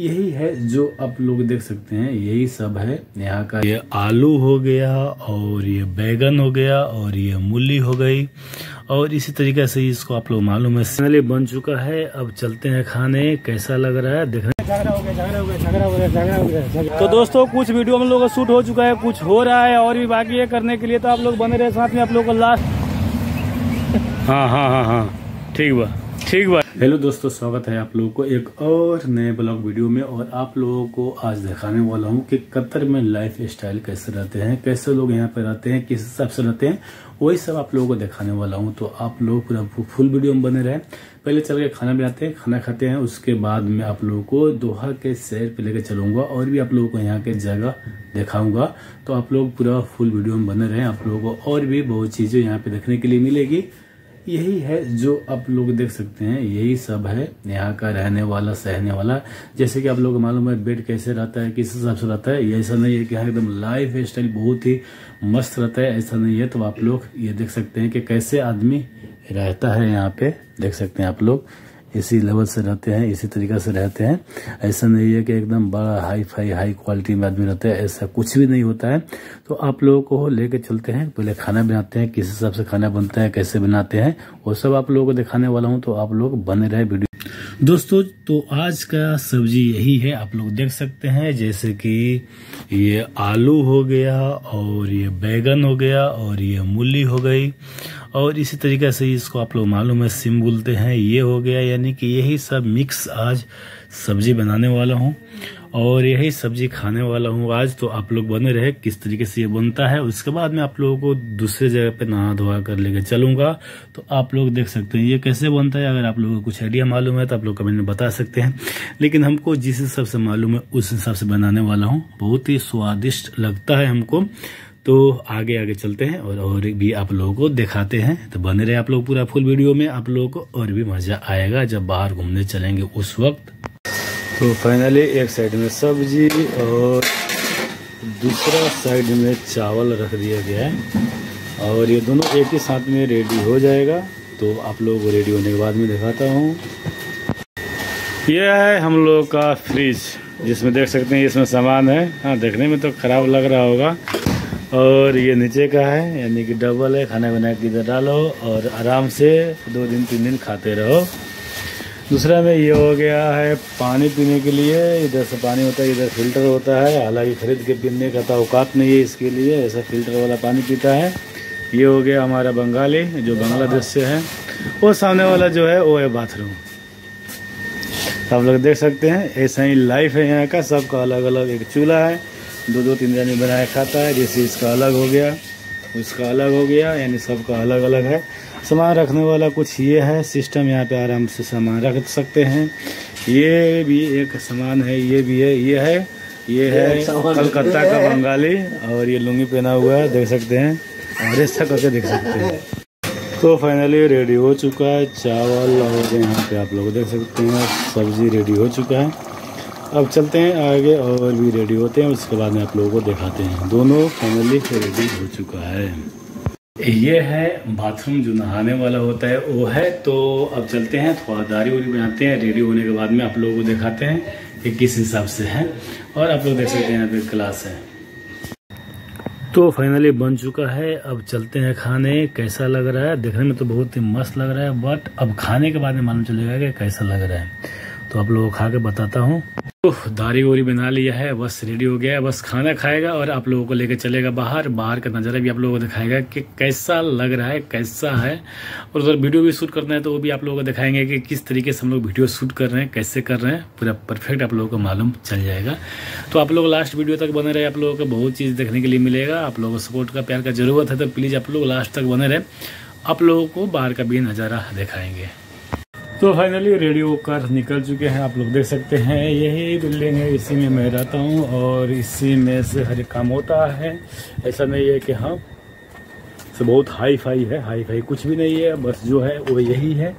यही है जो आप लोग देख सकते हैं, यही सब है यहाँ का। ये आलू हो गया और ये बैगन हो गया और ये मूली हो गई और इसी तरीके से इसको आप लोग मालूम है। फाइनली बन चुका है, अब चलते हैं खाने। कैसा लग रहा है देखने। तो दोस्तों कुछ वीडियो हम लोग का शूट हो चुका है, कुछ हो रहा है और भी बाकी है करने के लिए, तो आप लोग बने रहे साथ में। आप लोग को लास्ट हाँ ठीक बा ठीक बात। हेलो दोस्तों, स्वागत है आप लोगों को एक और नए ब्लॉग वीडियो में। और आप लोगों को आज दिखाने वाला हूं कि कतर में लाइफ स्टाइल कैसे रहते हैं, कैसे लोग यहां पर रहते हैं, किस हिसाब से रहते हैं, वही सब आप लोगों को दिखाने वाला हूं। तो आप लोग पूरा फुल वीडियो में बने रहें। पहले चल के खाना बनाते हैं, खाना खाते हैं, उसके बाद मैं आप लोगों को दोहा के सैर पर लेकर चलूँगा और भी आप लोगों को यहाँ के जगह दिखाऊँगा। तो आप लोग पूरा फुल वीडियो में बने रहें। आप लोगों को और भी बहुत चीज़ें यहाँ पर देखने के लिए मिलेगी। यही है जो आप लोग देख सकते हैं, यही सब है यहाँ का रहने वाला सहने वाला। जैसे कि आप लोग को मालूम है बेड कैसे रहता है, किस हिसाब से रहता है। ऐसा नहीं है कि यहाँ एकदम लाइफ स्टाइल बहुत ही मस्त रहता है, ऐसा नहीं है। तो आप लोग ये देख सकते हैं कि कैसे आदमी रहता है यहाँ पे, देख सकते हैं आप लोग। इसी लेवल से रहते हैं, इसी तरीके से रहते हैं। ऐसा नहीं है कि एकदम बड़ा हाई फाई हाई क्वालिटी में आदमी रहता है, ऐसा कुछ भी नहीं होता है। तो आप लोगों को लेके चलते हैं, पहले खाना बनाते हैं, किस हिसाब से खाना बनता है, कैसे बनाते हैं, वो सब आप लोगों को दिखाने वाला हूं। तो आप लोग बने रहे वीडियो। दोस्तों तो आज का सब्जी यही है, आप लोग देख सकते हैं। जैसे कि ये आलू हो गया और ये बैगन हो गया और ये मूली हो गई और इसी तरीके से इसको आप लोग मालूम है सिम बोलते हैं। ये हो गया, यानी कि यही सब मिक्स आज सब्जी बनाने वाला हूँ और यही सब्जी खाने वाला हूँ आज। तो आप लोग बने रहे किस तरीके से ये बनता है। उसके बाद मैं आप लोगों को दूसरे जगह पे नहा धोवा कर लेकर चलूँगा। तो आप लोग देख सकते हैं ये कैसे बनता है। अगर आप लोगों को कुछ आइडिया मालूम है तो आप लोग कमेंट में बता सकते हैं, लेकिन हमको जिस हिसाब से मालूम है उस हिसाब से बनाने वाला हूँ। बहुत ही स्वादिष्ट लगता है हमको। तो आगे आगे चलते हैं और भी आप लोगों को दिखाते हैं। तो बने रहे आप लोग पूरा फुल वीडियो में, आप लोगों को और भी मज़ा आएगा जब बाहर घूमने चलेंगे उस वक्त। तो फाइनली एक साइड में सब्जी और दूसरा साइड में चावल रख दिया गया है और ये दोनों एक ही साथ में रेडी हो जाएगा। तो आप लोगों को रेडी होने के बाद में दिखाता हूँ। यह है हम लोगों का फ्रिज, जिसमें देख सकते हैं इसमें सामान है। हाँ, देखने में तो ख़राब लग रहा होगा। और ये नीचे का है, यानी कि डबल है। खाना बना के इधर डालो और आराम से 2 दिन 3 दिन खाते रहो। दूसरा में ये हो गया है पानी पीने के लिए, इधर से पानी होता है, इधर फिल्टर होता है। हालांकि खरीद के पीने का तो औकात नहीं है इसके लिए, ऐसा फिल्टर वाला पानी पीता है। ये हो गया हमारा बंगाली जो बांग्लादेश से है, और सामने वाला जो है वो है बाथरूम। आप लोग देख सकते हैं ऐसा ही लाइफ है यहाँ का। सबका अलग अलग एक चूल्हा है, 2-3 दिन में बनाया खाता है। जैसे इसका अलग हो गया, उसका अलग हो गया, यानी सबका अलग अलग है। सामान रखने वाला कुछ ये है सिस्टम, यहाँ पे आराम से सामान रख सकते हैं। ये भी एक सामान है, ये भी है, ये है, ये है कलकत्ता का बंगाली। और ये लुंगी पहना हुआ है, देख सकते हैं, और ऐसा करके देख सकते हैं। तो फाइनली रेडी हो चुका है चावल और यहाँ पे आप लोग देख सकते हैं सब्जी रेडी हो चुका है। अब चलते हैं आगे और भी रेडी होते हैं, उसके बाद में आप लोगों को दिखाते हैं। दोनों फैमिली रेडी हो चुका है। ये है बाथरूम जो नहाने वाला होता है, वो है। तो अब चलते हैं, थोड़ा दाढ़ी वाली बनाते हैं, रेडी होने के बाद में आप लोगों को दिखाते हैं कि किस हिसाब से है। और आप लोग देख सकते हैं यहाँ पे क्लास है। तो फाइनली बन चुका है, अब चलते हैं खाने। कैसा लग रहा है देखने में तो बहुत ही मस्त लग रहा है, बट अब खाने के बाद में मालूम चलेगा कि कैसा लग रहा है। तो आप लोगों को खा के बताता हूँ। दाढ़ी वोरी बना लिया है, बस रेडी हो गया है, बस खाना खाएगा और आप लोगों को लेकर चलेगा बाहर। बाहर का नज़ारा भी आप लोगों को दिखाएगा कि कैसा लग रहा है, कैसा है। और उधर वीडियो भी शूट करना है तो वो भी आप लोगों को दिखाएंगे कि किस तरीके से हम लोग वीडियो शूट कर रहे हैं, कैसे कर रहे हैं। पूरा परफेक्ट आप लोगों को मालूम चल जाएगा। तो आप लोग लास्ट वीडियो तक बने रहे, आप लोगों को बहुत चीज़ देखने के लिए मिलेगा। आप लोगों को सपोर्ट का प्यार का ज़रूरत है, तो प्लीज़ आप लोग लास्ट तक बने रहे, आप लोगों को बाहर का भी नज़ारा दिखाएंगे। तो फाइनली रेडियो कर निकल चुके हैं, आप लोग देख सकते हैं। यही बिल्डिंग है, इसी में मैं रहता हूँ और इसी में से हर एक काम होता है। ऐसा नहीं है कि हाँ से बहुत हाई फाई है, हाई फाई कुछ भी नहीं है, बस जो है वो यही है।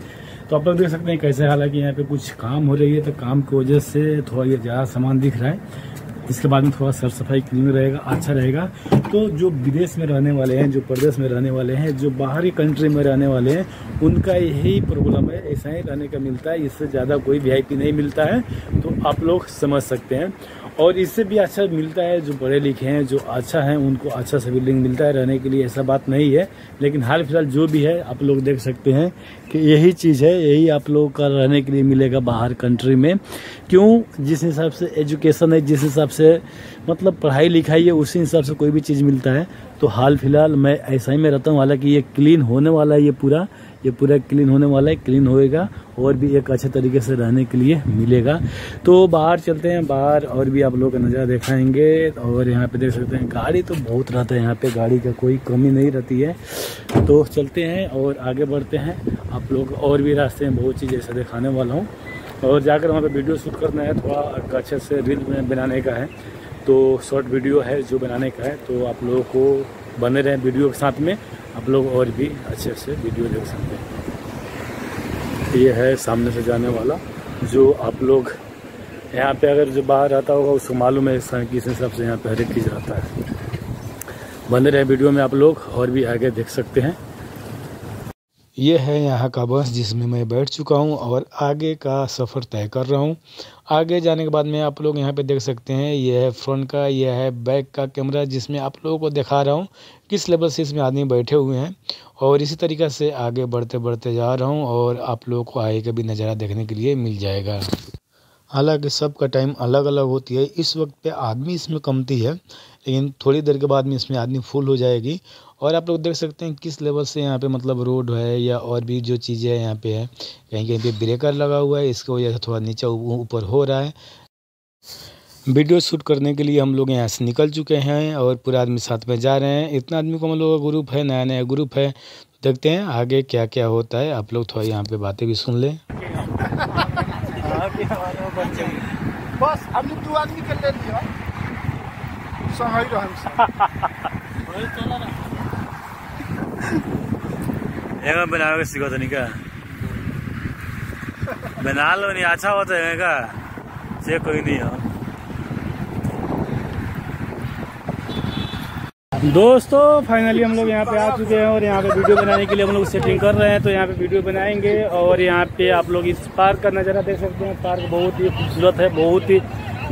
तो आप लोग देख सकते हैं कैसे। हालांकि यहाँ पे कुछ काम हो रही है, तो काम की वजह से थोड़ा ये ज़्यादा सामान दिख रहा है। इसके बाद में थोड़ा साफ सफाई क्लीन रहेगा, अच्छा रहेगा। तो जो विदेश में रहने वाले हैं, जो प्रदेश में रहने वाले हैं, जो बाहरी कंट्री में रहने वाले हैं, उनका यही प्रॉब्लम है, ऐसा ही रहने का मिलता है। इससे ज़्यादा कोई VIP नहीं मिलता है, तो आप लोग समझ सकते हैं। और इससे भी अच्छा मिलता है जो पढ़े लिखे हैं, जो अच्छा हैं, उनको अच्छा सा बिल्डिंग मिलता है रहने के लिए, ऐसा बात नहीं है। लेकिन हाल फिलहाल जो भी है आप लोग देख सकते हैं कि यही चीज़ है, यही आप लोगों का रहने के लिए मिलेगा बाहर कंट्री में। क्यों? जिस हिसाब से एजुकेशन है, जिस हिसाब से मतलब पढ़ाई लिखाई है, उसी हिसाब से कोई भी चीज़ मिलता है। तो हाल फिलहाल मैं ऐसा ही में रहता हूँ। हालाँकि ये क्लीन होने वाला है, ये पूरा क्लीन होने वाला है, क्लीन होएगा और भी एक अच्छे तरीके से रहने के लिए मिलेगा। तो बाहर चलते हैं, बाहर और भी आप लोग का नज़ारा दिखाएंगे। और यहाँ पे देख सकते हैं गाड़ी तो बहुत रहता है, यहाँ पे गाड़ी का कोई कमी नहीं रहती है। तो चलते हैं और आगे बढ़ते हैं। आप लोग और भी रास्ते में बहुत चीज़ ऐसे दिखाने वाला हूँ, और जाकर वहाँ पर वीडियो शूट करना है, थोड़ा अच्छे से रील बनाने का है, तो शॉर्ट वीडियो है जो बनाने का है। तो आप लोगों को बने रहें वीडियो के साथ में, आप लोग और भी अच्छे से वीडियो देख सकते हैं। ये है सामने से जाने वाला, जो आप लोग यहाँ पे अगर जो बाहर आता होगा उसको मालूम है किस हिसाब से यहाँ पे हर एक चीज़ रहता है। बने रहे वीडियो में आप लोग और भी आगे देख सकते हैं। ये है यहाँ का बस जिसमें मैं बैठ चुका हूँ और आगे का सफ़र तय कर रहा हूँ। आगे जाने के बाद में आप लोग यहाँ पे देख सकते हैं, ये है फ्रंट का, यह है बैक का कैमरा, जिसमें आप लोगों को दिखा रहा हूँ किस लेवल से इसमें आदमी बैठे हुए हैं। और इसी तरीक़े से आगे बढ़ते बढ़ते जा रहा हूँ और आप लोगों को आगे का भी नज़ारा देखने के लिए मिल जाएगा। हालांकि सबका टाइम अलग अलग होती है, इस वक्त पे आदमी इसमें कमती है, लेकिन थोड़ी देर के बाद में इसमें आदमी फुल हो जाएगी। और आप लोग देख सकते हैं किस लेवल से यहाँ पे मतलब रोड है या और भी जो चीज़ें हैं यहाँ पे है। कहीं कहीं पे ब्रेकर लगा हुआ है, इसकी वजह से थोड़ा नीचा ऊपर हो रहा है। वीडियो शूट करने के लिए हम लोग यहाँ से निकल चुके हैं और पूरा आदमी साथ में जा रहे हैं। इतना आदमी को हम लोगों का ग्रुप है, नया नया ग्रुप है, देखते हैं आगे क्या क्या होता है। आप लोग थोड़ा यहाँ पर बातें भी सुन लें। बस हम दो आदमी कर ले लिया सही रहन से ओए चला ना एगा बनावे सिखो तनी का बना लो नहीं अच्छा होता है का से कोई नहीं है। दोस्तों फाइनली हम लोग यहाँ पे आ चुके हैं और यहाँ पे वीडियो बनाने के लिए हम लोग सेटिंग कर रहे हैं। तो यहाँ पे वीडियो बनाएंगे और यहाँ पे आप लोग इस पार्क का नज़ारा देख सकते हैं। पार्क बहुत ही खूबसूरत है, बहुत ही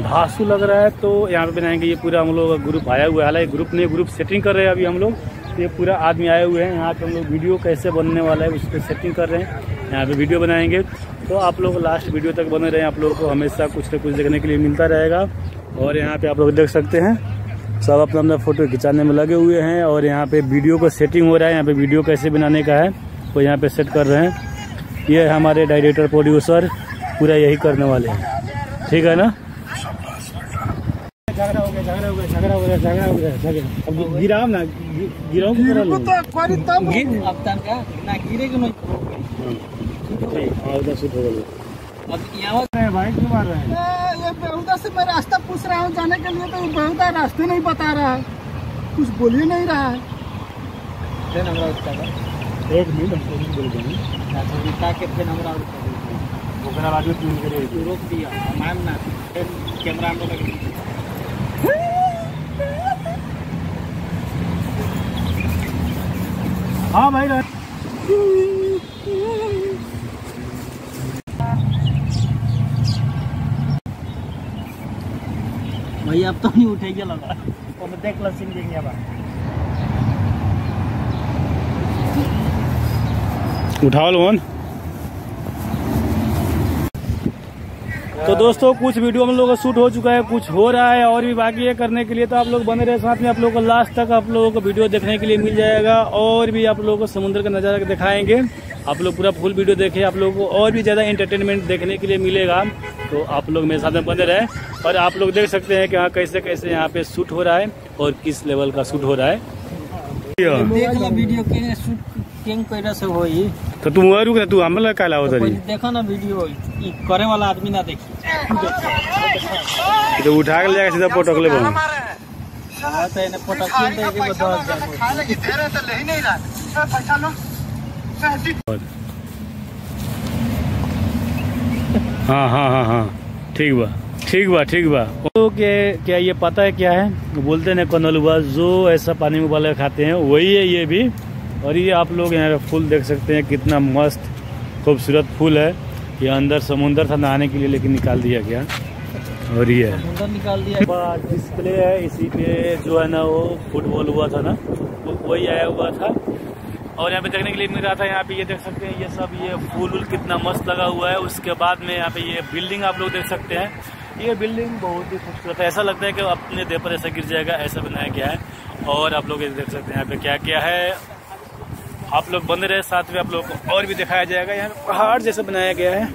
धांसू लग रहा है। तो यहाँ पे बनाएंगे। ये पूरा हम लोग का ग्रुप आया हुआ है, हालांकि ग्रुप नहीं, ग्रुप सेटिंग कर रहे हैं अभी हम लोग। ये पूरा आदमी आए हुए हैं यहाँ पे, हम लोग वीडियो कैसे बनने वाला है उस पर सेटिंग कर रहे हैं। यहाँ पे वीडियो बनाएंगे, तो आप लोग लास्ट वीडियो तक बने रहें। आप लोगों को हमेशा कुछ ना कुछ देखने के लिए मिलता रहेगा। और यहाँ पर आप लोग देख सकते हैं सब अपना अपना फ़ोटो खिंचाने में लगे हुए हैं। और यहाँ पर वीडियो का सेटिंग हो रहा है, यहाँ पर वीडियो कैसे बनाने का है वो यहाँ पर सेट कर रहे हैं। ये हमारे डायरेक्टर प्रोड्यूसर पूरा यही करने वाले हैं, ठीक है ना। अब गिराओ ना, गिराओ बेहुदा से मैं रास्ता पूछ रहा हूँ जाने के लिए, तो वो बेहुदा रास्ते नहीं बता रहा है, कुछ बोल ही नहीं रहा है। एक मिनट हाँ भाई अब तो नहीं उठेगी लगा और देख लसिंग देंगे। अब उठाओ लोन। तो दोस्तों कुछ वीडियो हम लोगों का शूट हो चुका है, कुछ हो रहा है और भी बाकी है करने के लिए। तो आप लोग बने रहे साथ में, आप लोगों को लास्ट तक आप लोगों को वीडियो देखने के लिए मिल जाएगा। और भी आप लोगों को समुद्र का नज़ारा दिखाएंगे, आप लोग पूरा फुल वीडियो देखें, आप लोगों को और भी ज़्यादा एंटरटेनमेंट देखने के लिए मिलेगा। तो आप लोग मेरे साथ में बने रहे और आप लोग देख सकते हैं कि हाँ कैसे कैसे यहाँ पे शूट हो रहा है और किस लेवल का शूट हो रहा है। तो तुम वहाँ रुक ना, तू हमला काला होता है। देखो ना वीडियो करे वाला आदमी ना देखी तो उठा के ले जाएगा सीधा पोटक ले। हाँ हाँ हाँ हाँ ठीक बा। ठीक बा। तो क्या ये पता है क्या है, बोलते ना कनलुआ, जो ऐसा पानी में उबाल खाते हैं वही है ये भी। और ये आप लोग यहाँ फूल देख सकते हैं, कितना मस्त खूबसूरत फूल है। ये अंदर समुंदर था नहाने के लिए, लेकिन निकाल दिया गया। और ये समुंदर निकाल दिया, डिस्प्ले है, इसी पे जो है ना वो फुटबॉल हुआ था ना, वही आया हुआ था। और यहाँ पे देखने के लिए मिल रहा था, यहाँ पे ये देख सकते हैं, ये सब ये फूल कितना मस्त लगा हुआ है। उसके बाद में यहाँ पे ये बिल्डिंग आप लोग देख सकते हैं, ये बिल्डिंग बहुत ही खूबसूरत है, ऐसा लगता है कि अपने देह पर ऐसा गिर जाएगा, ऐसा बनाया गया है। और आप लोग ये देख सकते हैं यहाँ पे क्या क्या है, आप लोग बंद रहे, साथ में आप लोग को और भी दिखाया जाएगा। यहाँ पे पहाड़ जैसे बनाया गया है।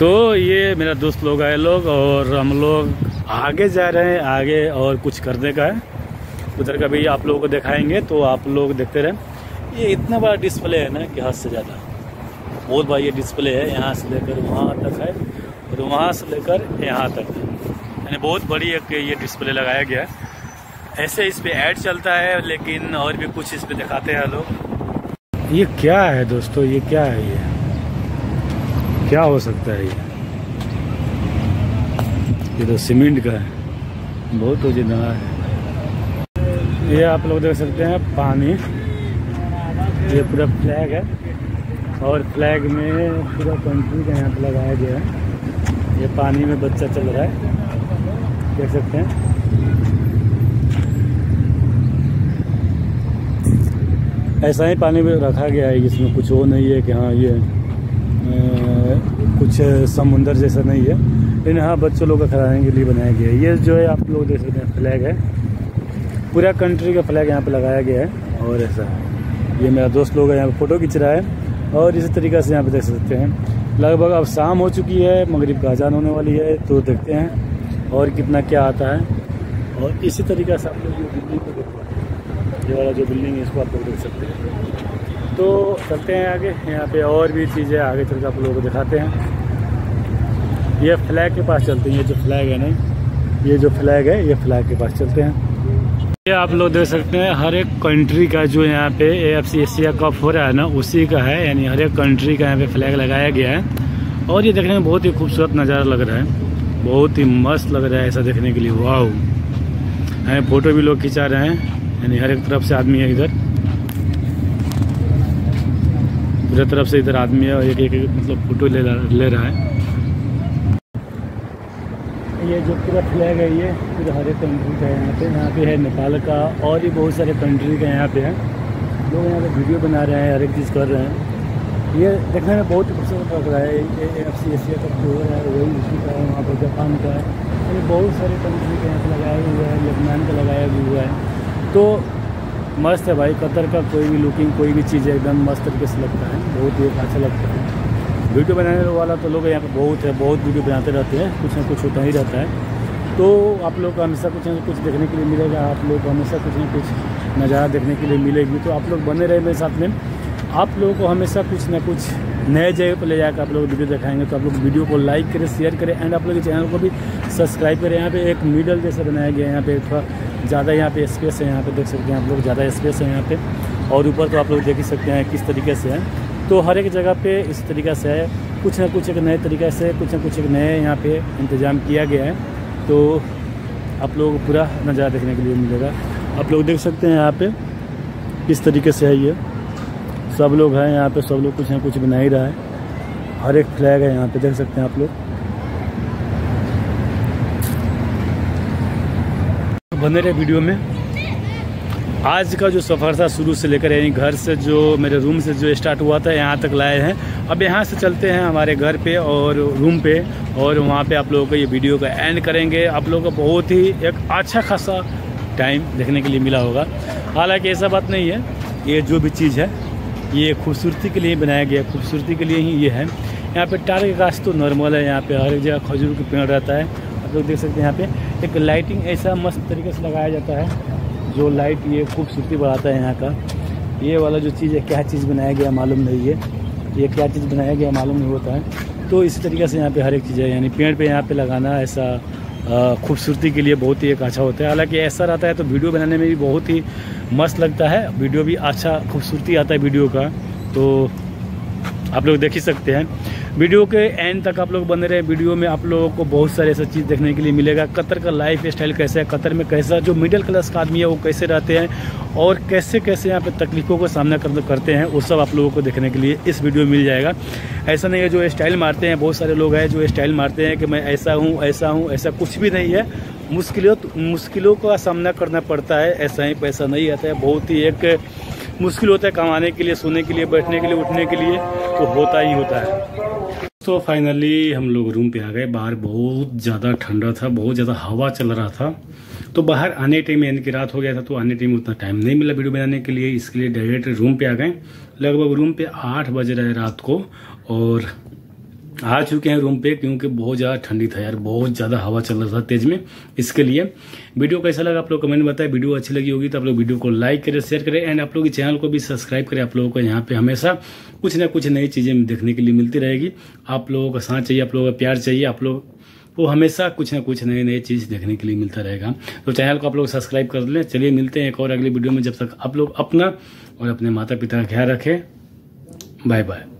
तो ये मेरा दोस्त लोग आए लोग, और हम लोग आगे जा रहे हैं, आगे और कुछ करने का है, उधर का भी आप लोगों को दिखाएंगे, तो आप लोग देखते रहें। ये इतना बड़ा डिस्प्ले है ना कि हद से ज़्यादा बहुत बड़ा ये डिस्प्ले है, यहाँ से लेकर वहाँ तक है, और वहाँ से लेकर यहाँ तक है, यानी बहुत बड़ी एक ये डिस्प्ले लगाया गया है। ऐसे इस पे ऐड चलता है, लेकिन और भी कुछ इस पे दिखाते हैं लोग। ये क्या है दोस्तों, ये क्या है, ये क्या हो सकता है, ये तो सीमेंट का है, बहुत वजनदार है। ये आप लोग देख सकते हैं पानी, ये पूरा फ्लैग है, और फ्लैग में पूरा कंट्री का यहाँ पर लगाया गया है। ये पानी में बच्चा चल रहा है, देख सकते हैं, ऐसा ही पानी में रखा गया है, इसमें कुछ वो नहीं है कि हाँ ये कुछ समुंदर जैसा नहीं है, लेकिन हाँ बच्चों लोग खिलाने के लिए बनाया गया है। ये जो है आप लोग देख सकते हैं फ्लैग है, पूरा कंट्री का फ्लैग यहाँ पे लगाया गया है। और ऐसा ये मेरा दोस्त लोग है, यहाँ पे फ़ोटो खींच रहा है। और इसी तरीक़े से यहाँ पे देख सकते हैं, लगभग अब शाम हो चुकी है, मगरिब का अजान होने वाली है, तो देखते हैं और कितना क्या आता है। और इसी तरीक़े से आप लोग ये बिल्डिंग को देखो, ये वाला जो बिल्डिंग है इसको आप लोग देख सकते हैं। तो चलते हैं आगे, यहाँ पर और भी चीज़ें आगे चल के आप लोगों को दिखाते हैं। ये फ्लैग के पास चलते हैं, ये जो फ्लैग है ना, ये जो फ्लैग है, ये फ्लैग के पास चलते हैं। ये आप लोग देख सकते हैं, हर एक कंट्री का जो यहाँ पे AFC एशिया कप हो रहा है ना, उसी का है, यानी हर एक कंट्री का यहाँ पे फ्लैग लगाया गया है। और ये देखने में बहुत ही खूबसूरत नज़ारा लग रहा है, बहुत ही मस्त लग रहा है, ऐसा देखने के लिए वाओ। यहाँ फोटो भी लोग खिंचा रहे हैं, यानी हर एक तरफ से आदमी है, इधर पूरे तरफ से इधर आदमी है, और एक एक मतलब फोटो ले रहा है। ये जो पूरा फ्लैग है, ये पूरा हर एक कंट्री का है, यहाँ पे है नेपाल का, और भी बहुत सारे कंट्री के यहाँ पे हैं। लोग यहाँ पे वीडियो बना रहे हैं, हर एक चीज़ कर रहे हैं। ये देखने में बहुत ही खूबसूरत लग रहा है, AFC एशिया कप जो है वही उसी का है, वहाँ पर जापान का है, ये बहुत सारे कंट्री के यहाँ पर लगाया हुआ है, लेबनान का लगाया भी हुआ है। तो मस्त है भाई, कतर का कोई भी लुकिंग, कोई भी चीज़ एकदम मस्त तरीके से लगता है, बहुत ही अच्छा लगता है। वीडियो बनाने वाला तो लोग यहाँ पे बहुत है, बहुत वीडियो बनाते रहते हैं, कुछ ना कुछ होता ही रहता है। तो आप लोग को हमेशा कुछ ना कुछ देखने के लिए मिलेगा, आप लोग को हमेशा कुछ ना कुछ नज़ारा देखने के लिए मिलेगी। तो आप लोग बने रहे मेरे साथ में, आप लोगों को हमेशा कुछ ना कुछ नए जगह पर ले जाकर आप लोग वीडियो दिखाएंगे। तो आप लोग वीडियो को लाइक करें, शेयर करें, एंड आप लोग चैनल को भी सब्सक्राइब करें। यहाँ पर एक मिडल जैसा बनाया गया है, यहाँ पर थोड़ा ज़्यादा यहाँ पर स्पेस है, यहाँ पर देख सकते हैं आप लोग, ज़्यादा स्पेस है यहाँ पर। और ऊपर तो आप लोग देख ही सकते हैं किस तरीके से है, तो हर एक जगह पे इस तरीक़े से है, कुछ ना कुछ एक नए तरीक़े से, कुछ ना कुछ एक नए यहाँ पे इंतज़ाम किया गया है। तो आप लोगों को पूरा नज़ारा देखने के लिए मिलेगा। आप लोग देख सकते हैं यहाँ पे किस तरीके से है, ये सब लोग हैं यहाँ पे, सब लोग कुछ ना कुछ बना ही रहा है, हर एक फ्लैग है यहाँ पे, देख सकते हैं आप लोग। बने रहे वीडियो में। आज का जो सफ़र था शुरू से लेकर, यानी घर से जो मेरे रूम से जो स्टार्ट हुआ था यहाँ तक लाए हैं। अब यहाँ से चलते हैं हमारे घर पे और रूम पे, और वहाँ पे आप लोगों को ये वीडियो का एंड करेंगे। आप लोगों को बहुत ही एक अच्छा खासा टाइम देखने के लिए मिला होगा। हालांकि ऐसा बात नहीं है, ये जो भी चीज़ है ये खूबसूरती के लिए बनाया गया, खूबसूरती के लिए ही ये है। यहाँ पर तार के गाछ तो नॉर्मल है, यहाँ पर हर एक जगह खजूर का पेड़ रहता है। आप लोग देख सकते हैं यहाँ पर एक लाइटिंग ऐसा मस्त तरीके से लगाया जाता है, जो लाइट ये खूबसूरती बढ़ाता है यहाँ का। ये वाला जो चीज़ है, क्या चीज़ बनाया गया मालूम नहीं है, ये क्या चीज़ बनाया गया मालूम नहीं होता है। तो इस तरीके से यहाँ पे हर एक चीज़ है, यानी पेड़ पे यहाँ पे लगाना ऐसा खूबसूरती के लिए बहुत ही एक अच्छा होता है। हालांकि ऐसा रहता है तो वीडियो बनाने में भी बहुत ही मस्त लगता है, वीडियो भी अच्छा खूबसूरती आता है वीडियो का। तो आप लोग देख ही सकते हैं वीडियो के एंड तक आप लोग बने रहे। वीडियो में आप लोगों को बहुत सारे ऐसा चीज़ देखने के लिए मिलेगा, कतर का लाइफ स्टाइल कैसा है, कतर में कैसा जो मिडिल क्लास का आदमी है वो कैसे रहते हैं और कैसे कैसे यहाँ पे तकलीफ़ों का सामना करते हैं, वो सब आप लोगों को देखने के लिए इस वीडियो में मिल जाएगा। ऐसा नहीं है जो स्टाइल मारते हैं, बहुत सारे लोग हैं जो स्टाइल मारते हैं कि मैं ऐसा हूँ ऐसा हूँ, ऐसा कुछ भी नहीं है। मुश्किलों का सामना करना पड़ता है, ऐसा ही पैसा नहीं आता है, बहुत ही एक मुश्किल होता है कमाने के लिए, सोने के लिए, बैठने के लिए, उठने के लिए, तो होता ही होता है। तो फाइनली हम लोग रूम पे आ गए। बाहर बहुत ज़्यादा ठंडा था, बहुत ज़्यादा हवा चल रहा था, तो बाहर आने टाइम यानी कि रात हो गया था, तो आने टाइम उतना टाइम नहीं मिला वीडियो बनाने के लिए, इसके लिए डायरेक्ट रूम पे आ गए। लगभग रूम पे 8 बज रहे रात को और आ चुके हैं रूम पे, क्योंकि बहुत ज़्यादा ठंडी था यार, बहुत ज़्यादा हवा चल रहा था तेज़ में। इसके लिए वीडियो कैसा लगा आप लोग कमेंट में बताएं। वीडियो अच्छी लगी होगी तो आप लोग वीडियो को लाइक करें, शेयर करें एंड आप लोग के चैनल को भी सब्सक्राइब करें। आप लोगों को यहाँ पे हमेशा कुछ ना कुछ नई चीज़ें देखने के लिए मिलती रहेगी। आप लोगों का साथ चाहिए, आप लोगों का प्यार चाहिए, आप लोग वो हमेशा कुछ ना कुछ नई नई चीज़ देखने के लिए मिलता रहेगा। तो चैनल को आप लोग सब्सक्राइब कर लें। चलिए मिलते हैं एक और अगली वीडियो में। जब तक आप लोग अपना और अपने माता पिता का ख्याल रखें। Bye bye.